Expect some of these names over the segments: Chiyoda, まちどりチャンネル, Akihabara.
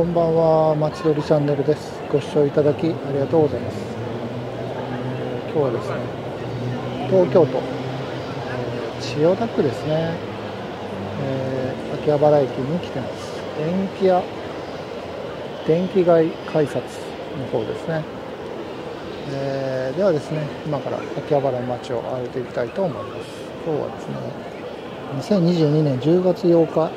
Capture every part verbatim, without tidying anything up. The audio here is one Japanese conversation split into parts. こんばんは、まちどりチャンネルです。ご視聴いただきありがとうございます。今日はですね、東京都千代田区ですね、えー、秋葉原駅に来てます。電気屋電気街改札の方ですね、えー、ではですね、今から秋葉原の街を歩いていきたいと思います。今日はですね、にせんにじゅうにねんじゅうがつようか、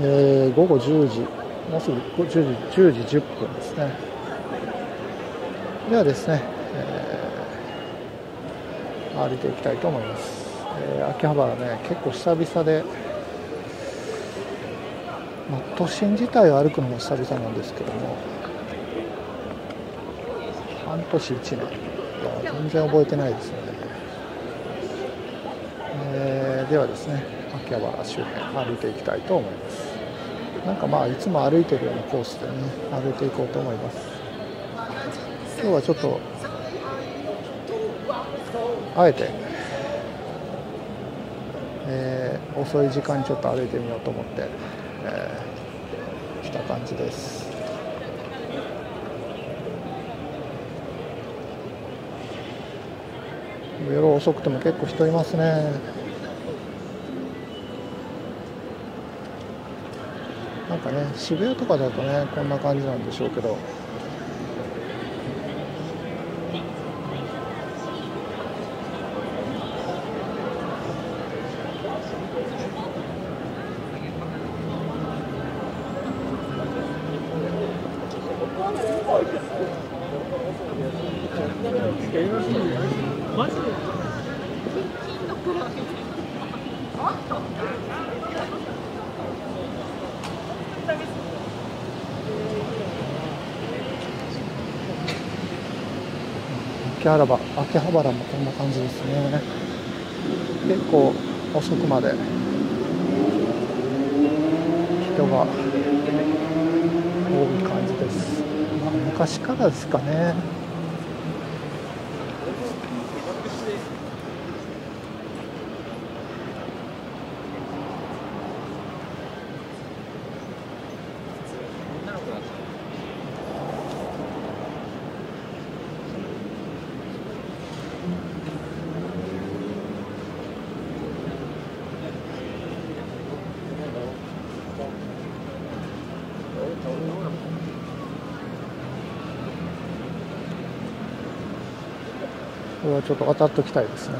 えー、午後じゅうじ、もうすぐじゅうじじゅっぷんですね。ではですね、えー、歩いていきたいと思います、えー、秋葉原ね、結構久々で、まあ、都心自体を歩くのも久々なんですけども、半年いちねん、いや全然覚えてないですね、えー、ではですね、秋葉原周辺歩いていきたいと思います。なんかまあいつも歩いてるようなコースでね、歩いていこうと思います。今日はちょっとあえて、えー、遅い時間にちょっと歩いてみようと思って、えー、来た感じです。夜遅くても結構人いますね。なんかね、渋谷とかだとね、こんな感じなんでしょうけど、秋葉原、秋葉原もこんな感じですね。結構遅くまで人が多い感じです。まあ、昔からですかね。これはちょっと渡っときたいですね。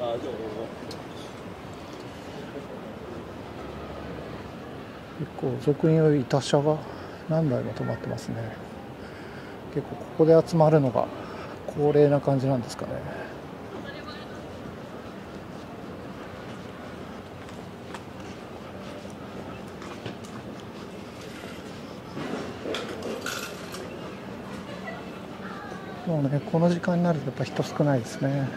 ああ、でも結構俗に言うイタ車が何台も止まってますね。結構ここで集まるのが恒例な感じなんですかね。もうね、この時間になるとやっぱ人少ないですね。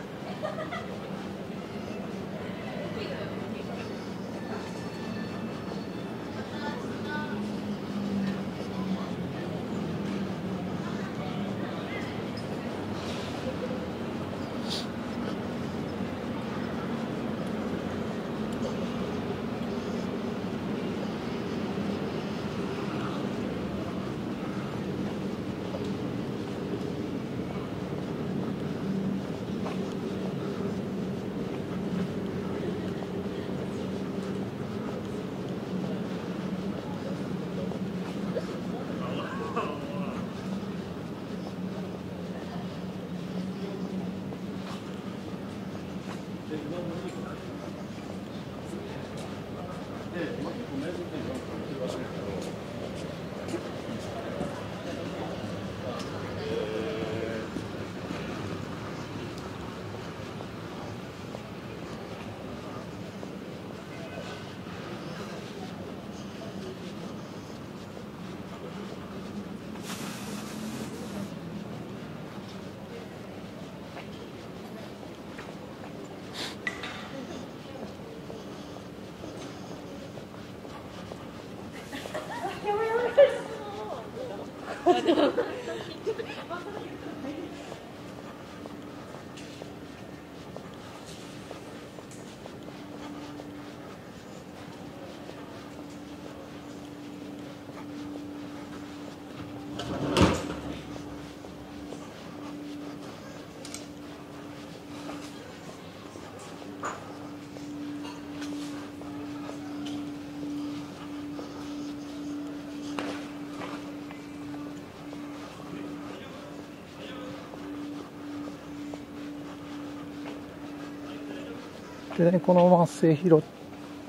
このまま末広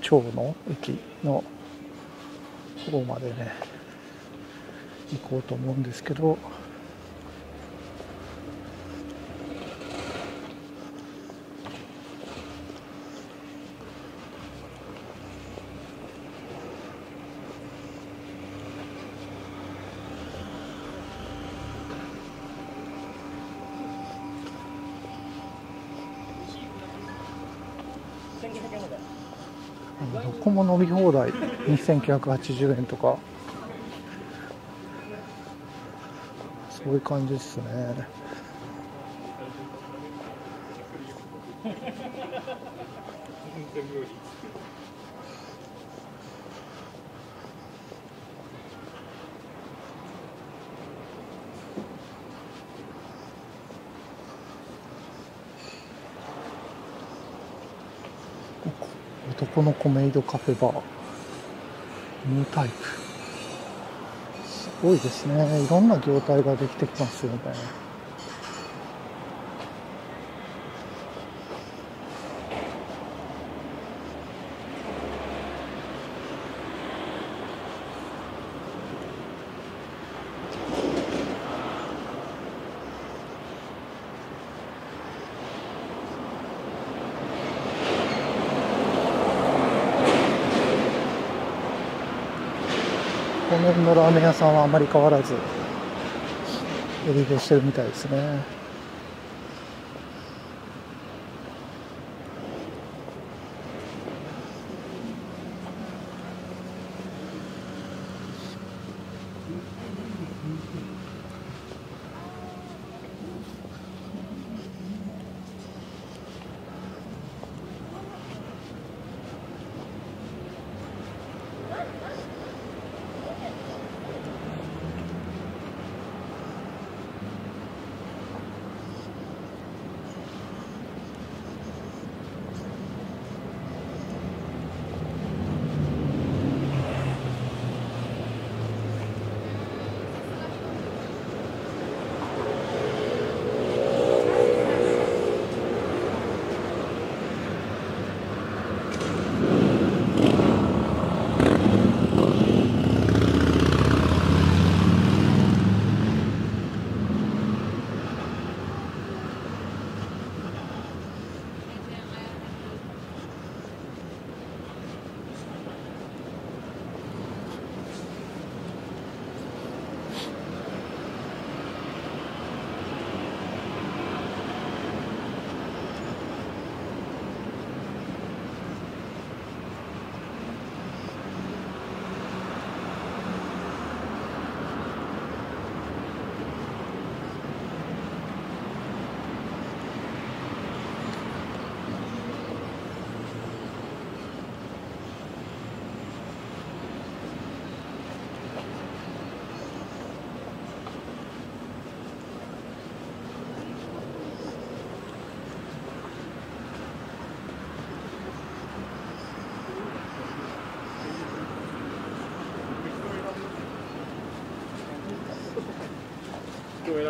町の駅の方までね行こうと思うんですけど、どこも伸び放題にせんきゅうひゃくはちじゅうえんとかそういう感じですね。男の子メイドカフェバーニュータイプ、すごいですね。いろんな業態ができてきますよね。この辺のラーメン屋さんはあまり変わらず営業してるみたいですね。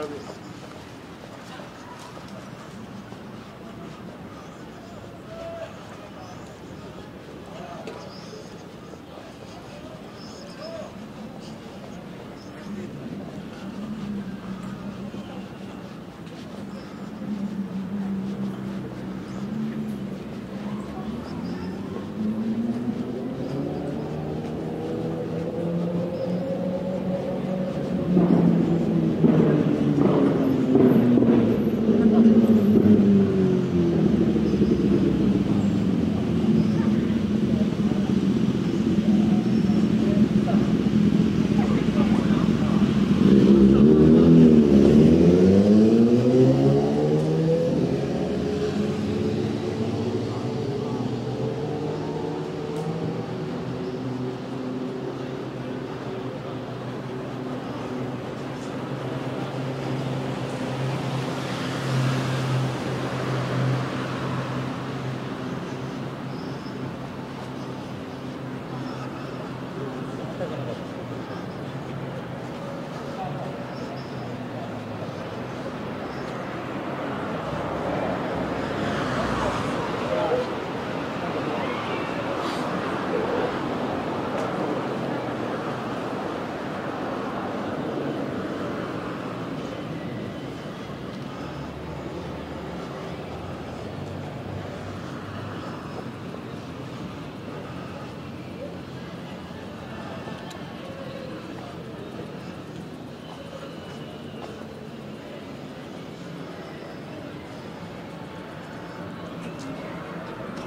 並ぶ。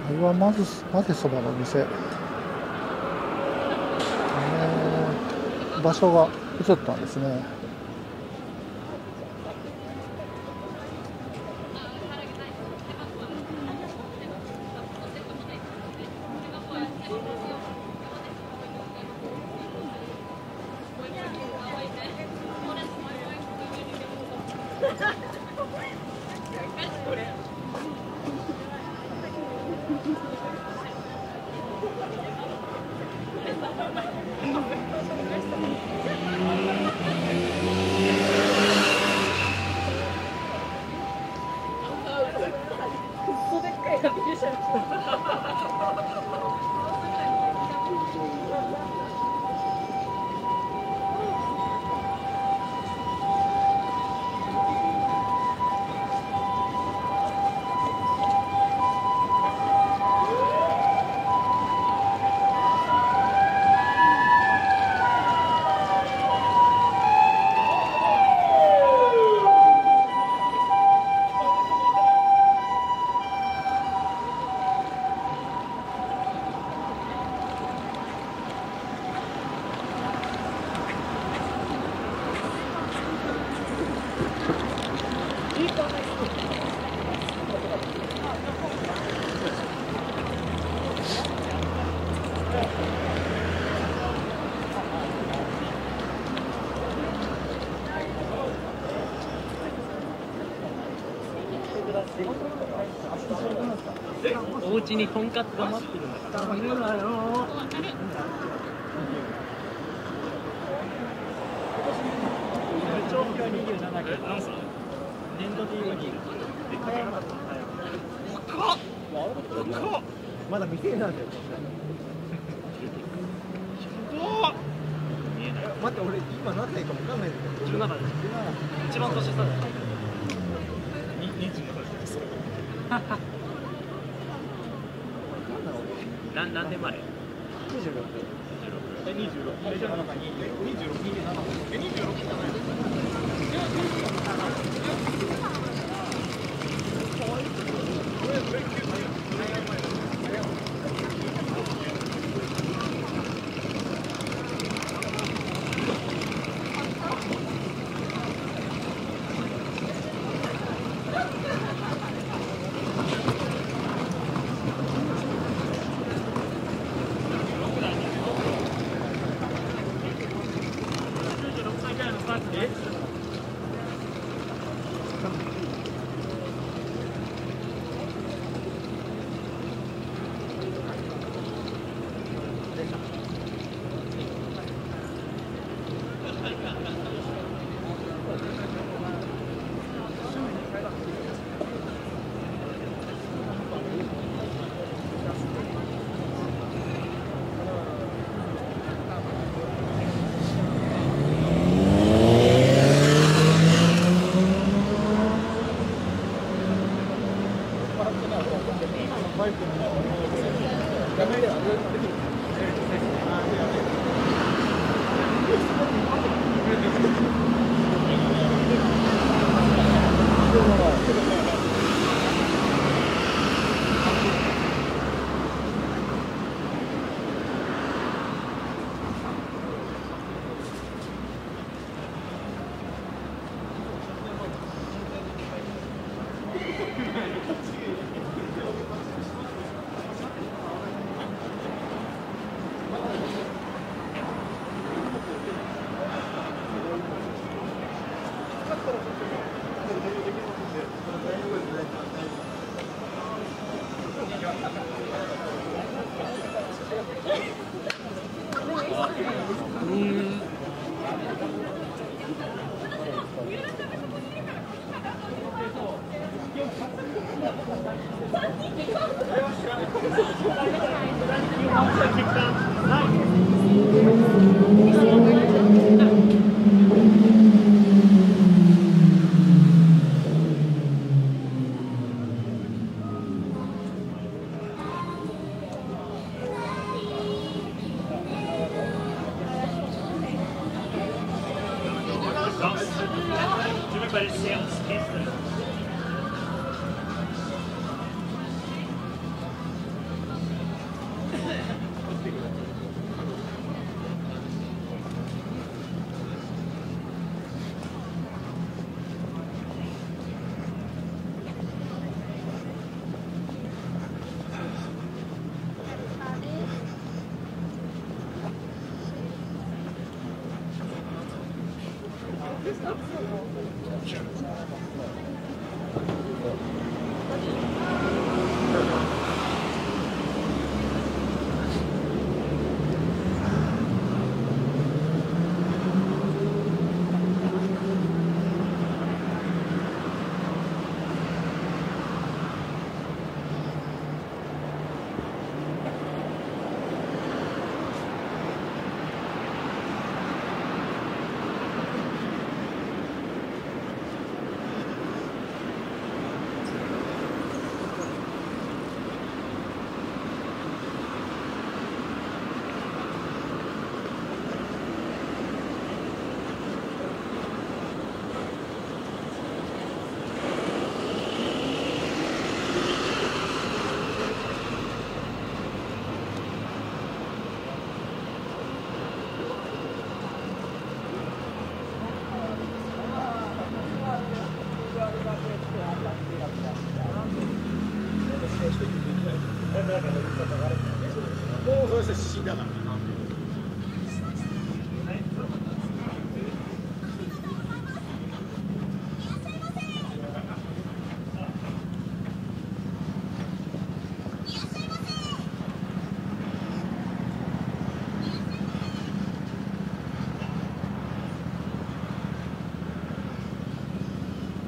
これはまずまぜそばの店、えー、場所が移ったんですね。お家にとんかつが待ってるんだから食べるなよ。まだ未定なんだよ。待って、俺今何歳かも分かんないんだけど。じゅうななです。一番年下だよ。にじゅうななです。はは。何何年前？え？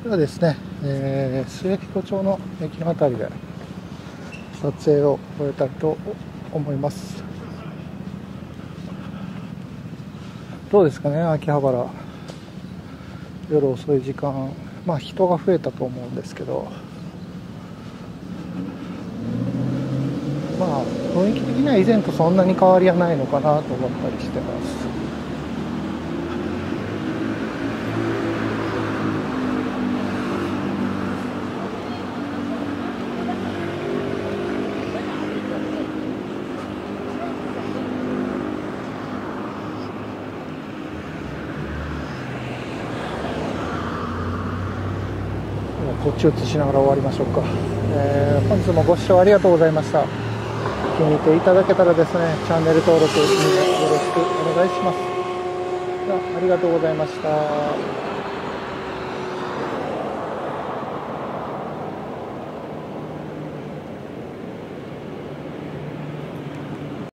ではですね、えー、末彦町の駅の辺りで撮影を終えたいと思います。どうですかね、秋葉原、夜遅い時間、まあ人が増えたと思うんですけど、まあ雰囲気的には以前とそんなに変わりはないのかなと思ったりしてます。こっち映しながら終わりましょうか。えー、本日もご視聴ありがとうございました。気に入っていただけたらですね、チャンネル登録よろしくお願いします。ありがとうございました。